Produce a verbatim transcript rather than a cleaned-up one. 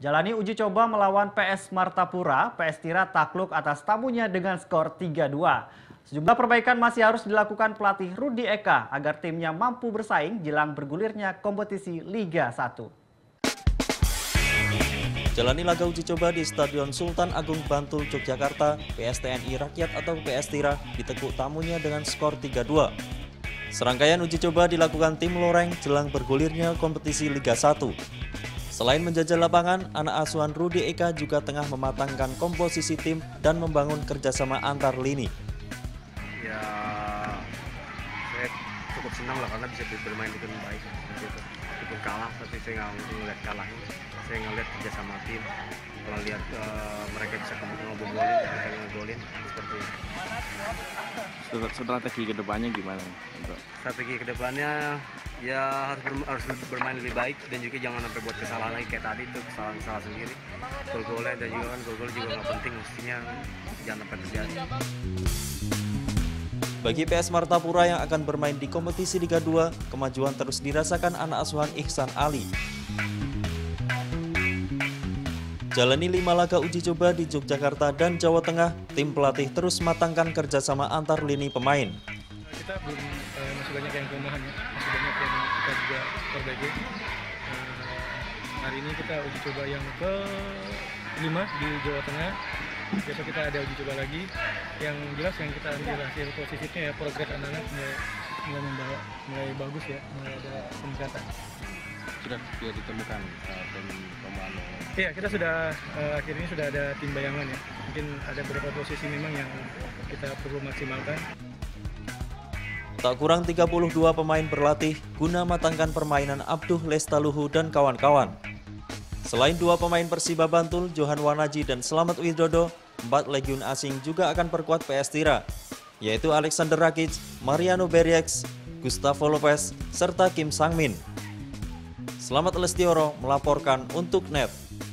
Jalani uji coba melawan P S Martapura, P S Tira takluk atas tamunya dengan skor tiga dua. Sejumlah perbaikan masih harus dilakukan pelatih Rudy Eka agar timnya mampu bersaing jelang bergulirnya kompetisi Liga satu. Jalani laga uji coba di Stadion Sultan Agung Bantul, Yogyakarta, P S T N I Rakyat atau P S Tira ditekuk tamunya dengan skor tiga dua. Serangkaian uji coba dilakukan tim Loreng jelang bergulirnya kompetisi Liga satu. Selain menjajal lapangan, anak asuhan Rudy Eka juga tengah mematangkan komposisi tim dan membangun kerjasama antar lini. Ya, saya cukup senang lah karena bisa bermain dengan baik. Itu kalah, tapi saya nggak ngeliat kalahnya. Saya ngeliat kerjasama tim. Kalau lihat uh, mereka bisa ngobrolin, mereka ngobrolin seperti itu. Strategi kedepannya gimana? Strategi kedepannya ya harus, ber, harus bermain lebih baik dan juga jangan sampai buat kesalahan lagi kayak tadi itu kesalahan-kesalahan sendiri. Gol-golnya dan juga kan gol-gol juga nggak penting, mestinya jangan sampai terjadi. Bagi P S Martapura yang akan bermain di kompetisi Liga dua, kemajuan terus dirasakan anak asuhan Ikhsan Ali. Jalani lima laga uji coba di Yogyakarta dan Jawa Tengah, tim pelatih terus matangkan kerjasama antar lini pemain. Kita belum eh, masih banyak yang kelemahan, ya. Masih banyak yang kita juga perbaiki. Eh, hari ini kita uji coba yang ke lima di Jawa Tengah. Besok kita ada uji coba lagi. Yang jelas yang kita ambil hasil positifnya ya progres anak-anak mulai, mulai membawa, mulai bagus ya, mulai ada peningkatan. Sudah sudah ditemukan uh, pemain. Iya, kita sudah uh, akhirnya sudah ada tim bayangan ya. Mungkin ada beberapa posisi memang yang kita perlu maksimalkan. Tak kurang tiga puluh dua pemain berlatih guna matangkan permainan Abdul Lestaluhu dan kawan-kawan. Selain dua pemain Persiba Bantul, Johan Wanaji dan Selamat Widodo, empat legiun asing juga akan perkuat P S Tira, yaitu Alexander Rakic, Mariano Beriex, Gustavo Lopez, serta Kim Sangmin. Selamat Lestioro melaporkan untuk N E T.